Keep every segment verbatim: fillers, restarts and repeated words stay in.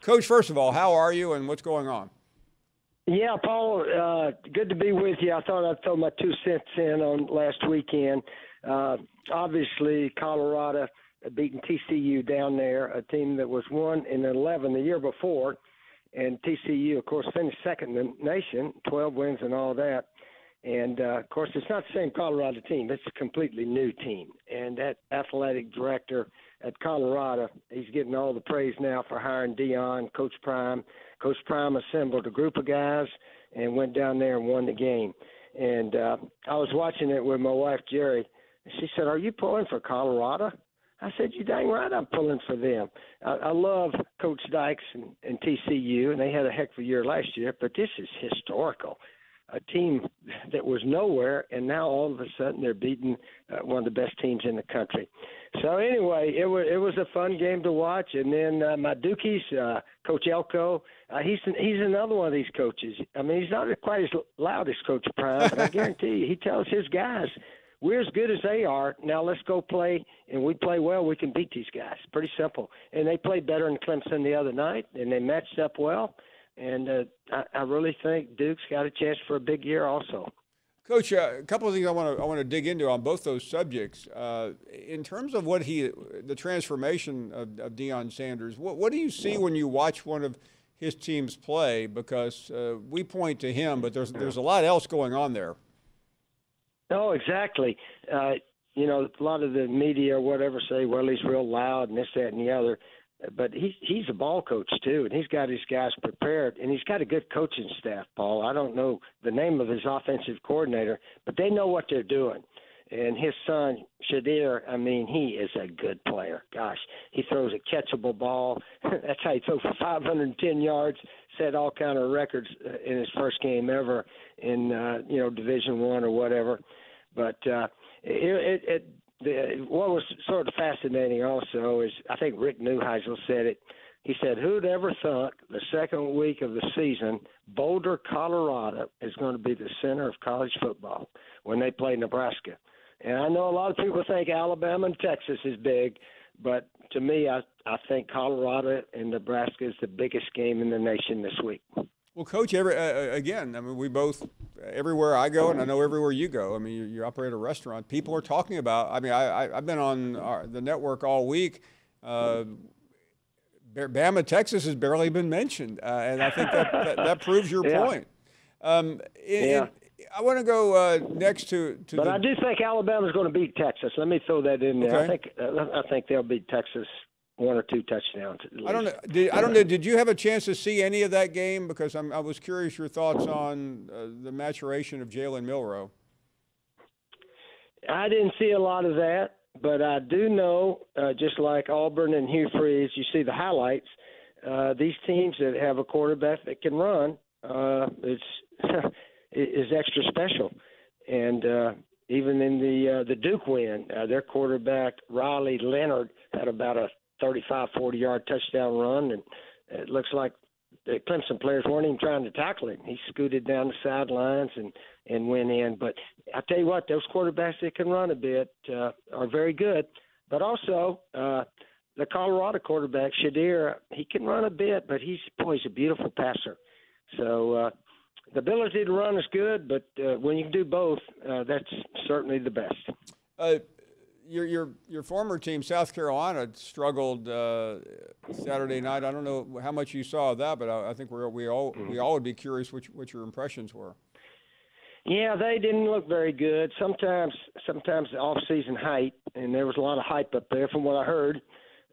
Coach, first of all, how are you and what's going on? Yeah, Paul, uh, good to be with you. I thought I'd throw my two cents in on last weekend. Uh, obviously, Colorado beating T C U down there, a team that was one and eleven the year before. And T C U, of course, finished second in the nation, twelve wins and all that. And, uh, of course, it's not the same Colorado team. It's a completely new team. And that athletic director at Colorado, he's getting all the praise now for hiring Deion, Coach Prime. Coach Prime assembled a group of guys and went down there and won the game. And uh, I was watching it with my wife, Jerry. She said, "Are you pulling for Colorado?" I said, "You dang right I'm pulling for them." I, I love Coach Dykes and, and T C U, and they had a heck of a year last year, but this is historical. A team that was nowhere, and now all of a sudden they're beating uh, one of the best teams in the country. So anyway, it was it was a fun game to watch. And then uh, my Dukies, uh, Coach Elko, uh, he's he's another one of these coaches. I mean, he's not quite as loud as Coach Prime, but I guarantee you, he tells his guys, "We're as good as they are. Now let's go play, and we play well, we can beat these guys." Pretty simple. And they played better in Clemson the other night, and they matched up well. And uh, I, I really think Duke's got a chance for a big year also. Coach, uh, a couple of things I want to I want to dig into on both those subjects. Uh, in terms of what he, the transformation of, of Deion Sanders, what, what do you see when you watch one of his teams play? Because uh, we point to him, but there's there's a lot else going on there. Oh, exactly. Uh, you know, a lot of the media or whatever say, "Well, he's real loud and this, that, and the other." But he, he's a ball coach, too, and he's got his guys prepared, and he's got a good coaching staff, Paul. I don't know the name of his offensive coordinator, but they know what they're doing. And his son, Shedeur, I mean, he is a good player. Gosh, he throws a catchable ball. That's how he threw for five hundred ten yards, set all kind of records in his first game ever in, uh, you know, Division One or whatever. But uh, it, it, it – The, what was sort of fascinating also is I think Rick Neuheisel said it. He said, "Who'd ever thought the second week of the season, Boulder, Colorado, is going to be the center of college football when they play Nebraska?" And I know a lot of people think Alabama and Texas is big, but to me, I, I think Colorado and Nebraska is the biggest game in the nation this week. Well, Coach, every, uh, again, I mean, we both, everywhere I go, and I know everywhere you go, I mean, you, you operate a restaurant, people are talking about, I mean, I, I, I've been on our, the network all week. Uh, Bama, Texas has barely been mentioned, uh, and I think that, that, that proves your yeah. point. Um, in, yeah. in, I want to go uh, next to, to – But the, I do think Alabama's going to beat Texas. Let me throw that in there. Okay. I think uh, I think they'll beat Texas. One or two touchdowns. I don't know. Did, I don't know. Did you have a chance to see any of that game? Because I'm, I was curious your thoughts on uh, the maturation of Jalen Milroe. I didn't see a lot of that, but I do know, uh, just like Auburn and Hugh Freeze, you see the highlights. Uh, these teams that have a quarterback that can run, uh, it's is extra special, and. Uh, Even in the uh, the Duke win, uh, their quarterback, Riley Leonard, had about a thirty-five, forty-yard touchdown run, and it looks like the Clemson players weren't even trying to tackle him. He scooted down the sidelines and, and went in. But I tell you what, those quarterbacks that can run a bit uh, are very good. But also uh, the Colorado quarterback, Shedeur, he can run a bit, but he's, boy, he's a beautiful passer. So uh, – the ability to run is good, but uh, when you can do both, uh, that's certainly the best. Uh, your your your former team, South Carolina, struggled uh, Saturday night. I don't know how much you saw of that, but I, I think we're, we all we all would be curious what what your impressions were. Yeah, they didn't look very good. Sometimes sometimes the off-season hype, and there was a lot of hype up there from what I heard.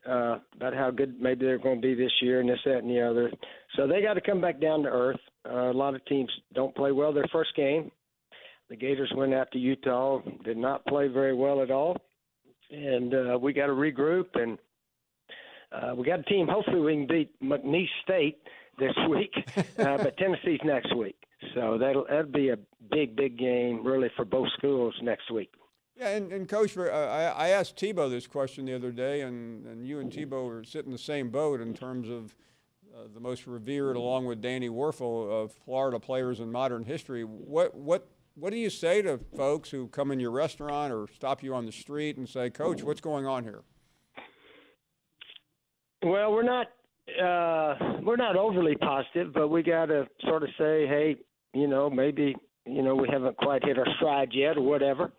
Uh, about how good maybe they're going to be this year and this, that, and the other. So they got to come back down to earth. Uh, a lot of teams don't play well their first game. The Gators went out to Utah, did not play very well at all. And uh, we got to regroup, and uh, we got a team. Hopefully we can beat McNeese State this week, uh, but Tennessee's next week. So that'll, that'll be a big, big game really for both schools next week. Yeah, and, and Coach, uh, I, I asked Tebow this question the other day, and, and you and Tebow are sitting in the same boat in terms of uh, the most revered, along with Danny Werfel, of Florida players in modern history. What what what do you say to folks who come in your restaurant or stop you on the street and say, "Coach, what's going on here?" Well, we're not uh, we're not overly positive, but we got to sort of say, hey, you know, maybe, you know, we haven't quite hit our stride yet or whatever.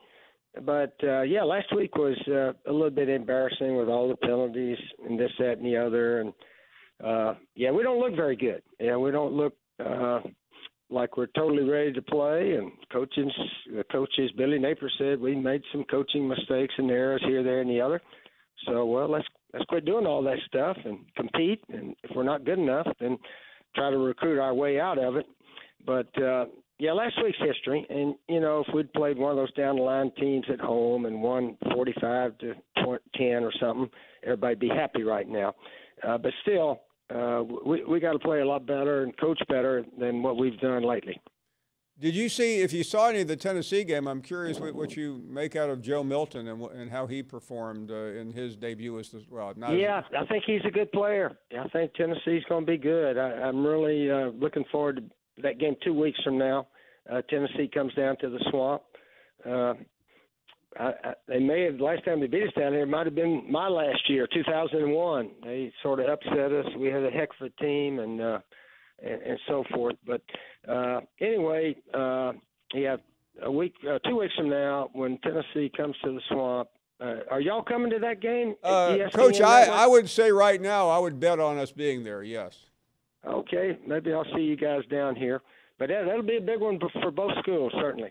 But, uh, yeah, last week was uh, a little bit embarrassing with all the penalties and this, that, and the other. And, uh, yeah, we don't look very good. Yeah, we don't look uh, like we're totally ready to play. And coaches, the coaches, Billy Napier said we made some coaching mistakes and errors here, there, and the other. So, well, let's let's quit doing all that stuff and compete. And if we're not good enough, then try to recruit our way out of it. But, uh, yeah, last week's history. And, you know, if we'd played one of those down-the-line teams at home and won forty-five to ten or something, everybody'd be happy right now. Uh, but still, uh, we we got to play a lot better and coach better than what we've done lately. Did you see, if you saw any of the Tennessee game, I'm curious what, what you make out of Joe Milton and, and how he performed uh, in his debut as well. Not yeah, as, I think he's a good player. I think Tennessee's going to be good. I, I'm really uh, looking forward to that game two weeks from now. Uh, Tennessee comes down to the Swamp. Uh, I, I, they may have, last time they beat us down here, it might have been my last year, two thousand one. They sort of upset us. We had a heck of a team and uh, and, and so forth. But uh, anyway, uh, yeah, a week, uh, two weeks from now, when Tennessee comes to the Swamp, Uh, are y'all coming to that game? Uh, Coach, I, I would say right now I would bet on us being there, yes. Okay, maybe I'll see you guys down here. But that, that'll be a big one for both schools, certainly.